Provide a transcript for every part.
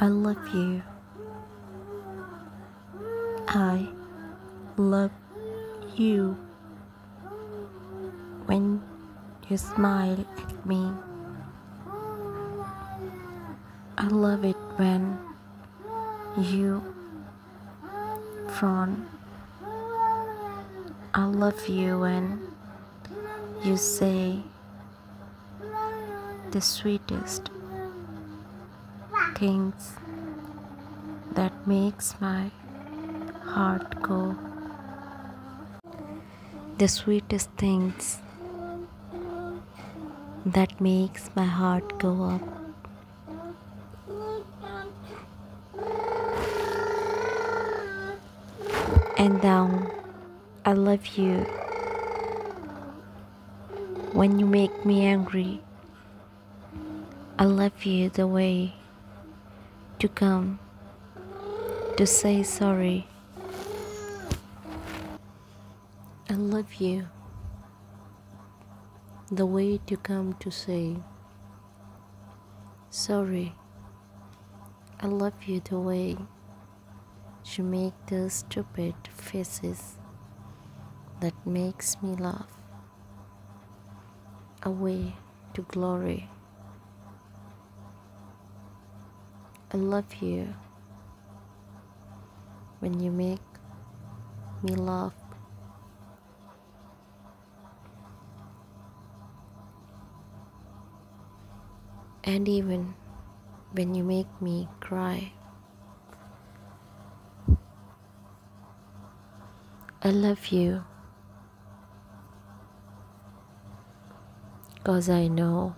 I love you. I love you. When you smile at me, I love it when you frown. I love you when you say the sweetest things that makes my heart go. The sweetest things that makes my heart go up. And down, I love you. When you make me angry, I love you the way to come to say sorry. I love you the way to come to say sorry. I love you the way to make those stupid faces that makes me laugh away to glory. I love you when you make me laugh. And even when you make me cry, I love you, 'cause I know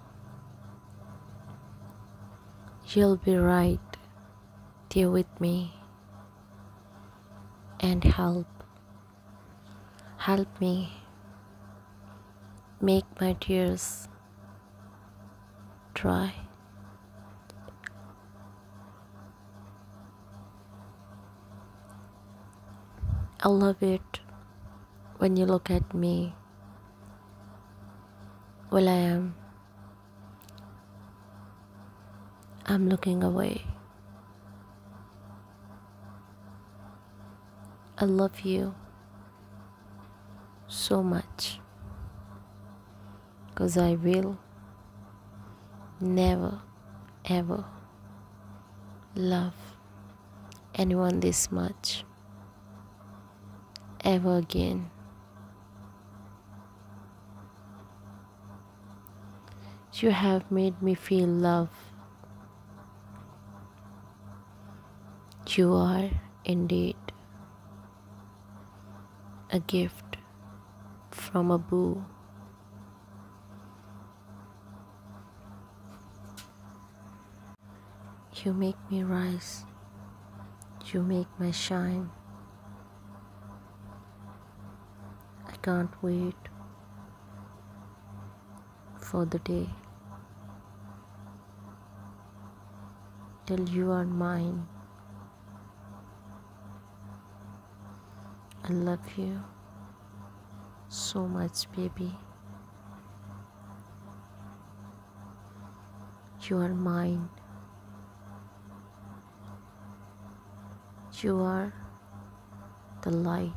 you'll be right there with me and help me make my tears dry. I love it when you look at me while I'm looking away. I love you so much, 'cause I will never ever love anyone this much ever again. You have made me feel love. You are indeed a gift from above. You make me rise. You make me shine. Can't wait for the day till you are mine. I love you so much, baby. You are mine. You are the light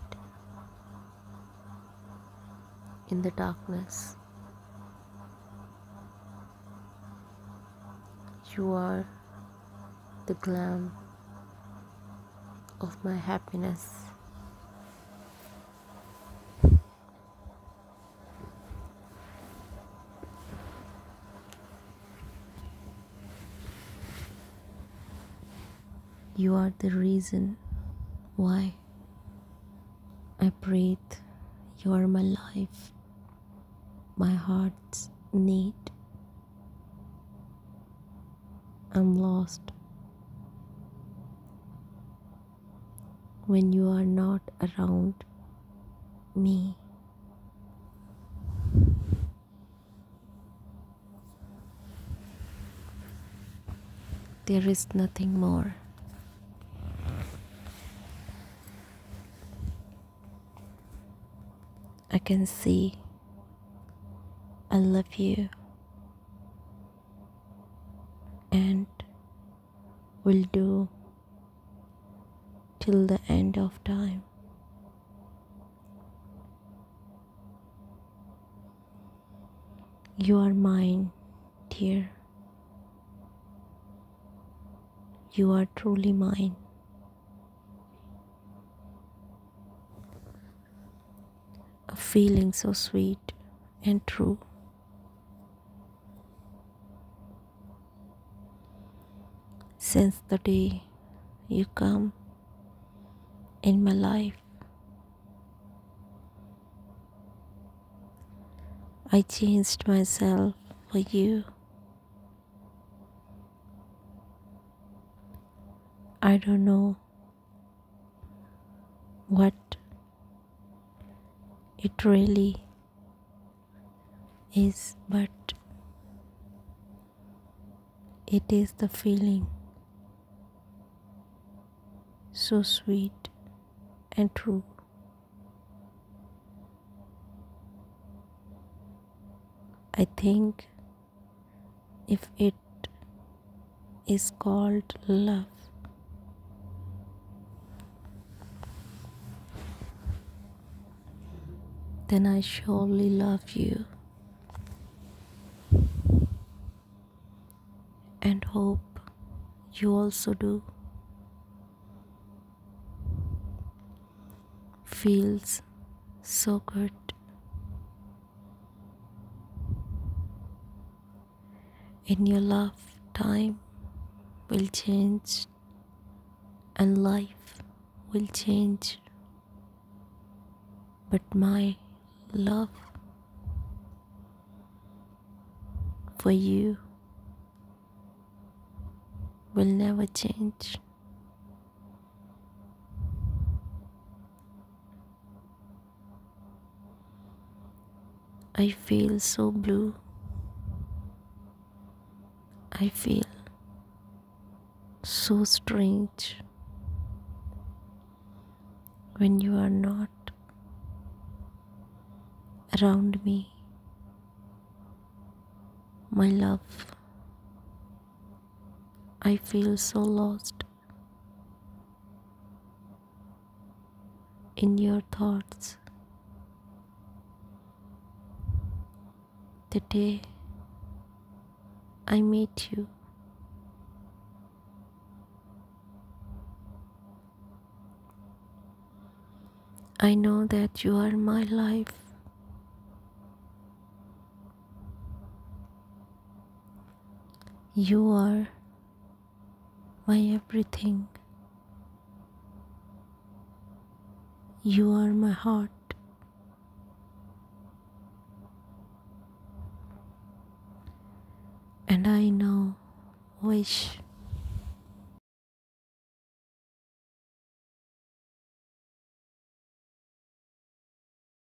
in the darkness. You are the glam of my happiness. You are the reason why I breathe. You are my life, my heart's need. I'm lost when you are not around me. There is nothing more. I can see. I love you, and will do till the end of time. You are mine, dear. You are truly mine. A feeling so sweet and true. Since the day you come in my life, I changed myself for you. I don't know what it really is, but it is the feeling so sweet and true. I think if it is called love. Then I surely love you and hope you also do. Feels so good. In your love, time will change and life will change, but my love for you will never change. I feel so blue. I feel so strange when you are not around me. My love, I feel so lost in your thoughts. The day I meet you, I know that you are my life. You are my everything. You are my heart. And I now wish